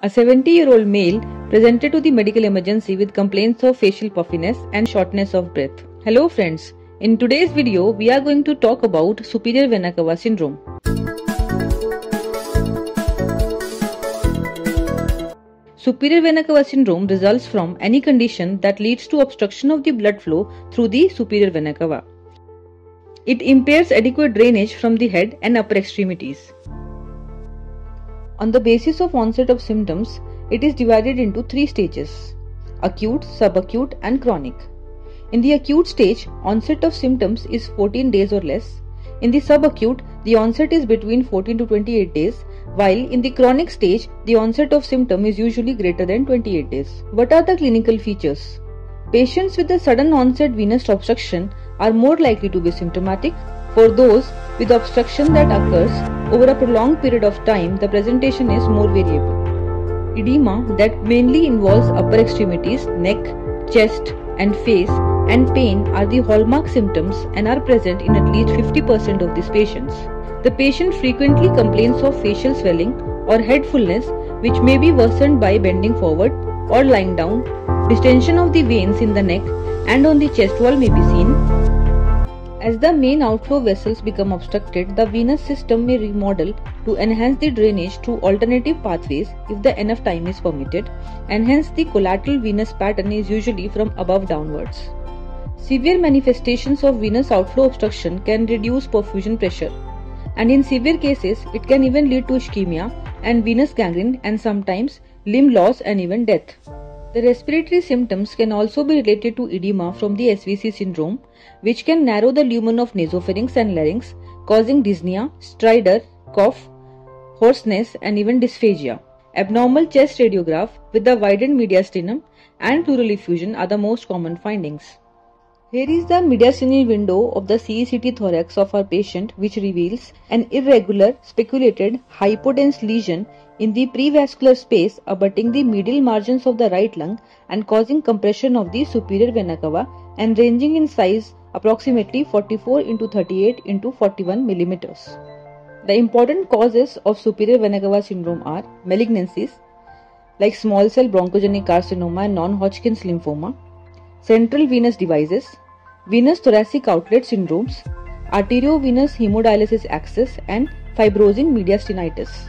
A 70-year-old male presented to the medical emergency with complaints of facial puffiness and shortness of breath. Hello friends, in today's video we are going to talk about superior vena cava syndrome. Superior vena cava syndrome results from any condition that leads to obstruction of the blood flow through the superior vena cava. It impairs adequate drainage from the head and upper extremities. On the basis of onset of symptoms, it is divided into three stages: acute, subacute and chronic. In the acute stage, onset of symptoms is 14 days or less. In the subacute, the onset is between 14 to 28 days, while in the chronic stage, the onset of symptom is usually greater than 28 days. What are the clinical features? Patients with a sudden onset venous obstruction are more likely to be symptomatic. For those with obstruction that occurs over a prolonged period of time, the presentation is more variable. Edema that mainly involves upper extremities, neck, chest and face, and pain are the hallmark symptoms and are present in at least 50% of these patients. The patient frequently complains of facial swelling or head fullness, which may be worsened by bending forward or lying down. Distension of the veins in the neck and on the chest wall may be seen. As the main outflow vessels become obstructed, the venous system may remodel to enhance the drainage through alternative pathways if the enough time is permitted, and hence the collateral venous pattern is usually from above downwards. Severe manifestations of venous outflow obstruction can reduce perfusion pressure, and in severe cases it can even lead to ischemia and venous gangrene and sometimes limb loss and even death. The respiratory symptoms can also be related to edema from the SVC syndrome, which can narrow the lumen of nasopharynx and larynx, causing dyspnea, stridor, cough, hoarseness and even dysphagia. Abnormal chest radiograph with the widened mediastinum and pleural effusion are the most common findings. Here is the mediastinal window of the CECT thorax of our patient, which reveals an irregular, speculated, hypodense lesion in the prevascular space abutting the medial margins of the right lung and causing compression of the superior vena cava and ranging in size approximately 44 × 38 × 41 mm. The important causes of superior vena cava syndrome are malignancies like small cell bronchogenic carcinoma and non-Hodgkin's lymphoma, central venous devices, venous thoracic outlet syndromes, arteriovenous hemodialysis access and fibrosing mediastinitis.